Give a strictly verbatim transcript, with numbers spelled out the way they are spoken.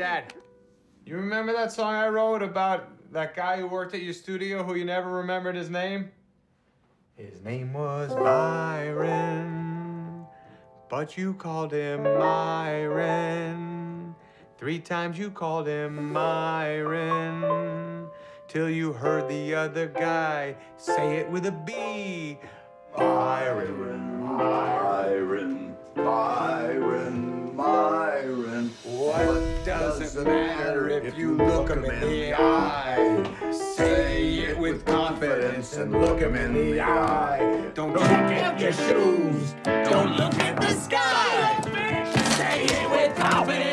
Dad, you remember that song I wrote about that guy who worked at your studio who you never remembered his name? His name was Byron, but you called him Myron. Three times you called him Myron, till you heard the other guy say it with a B. Byron, Byron, Byron, Byron. What does it matter if you look him in the eye? Say it with confidence and look him in the eye. Don't look at your shoes, don't look at the sky. Say it with confidence.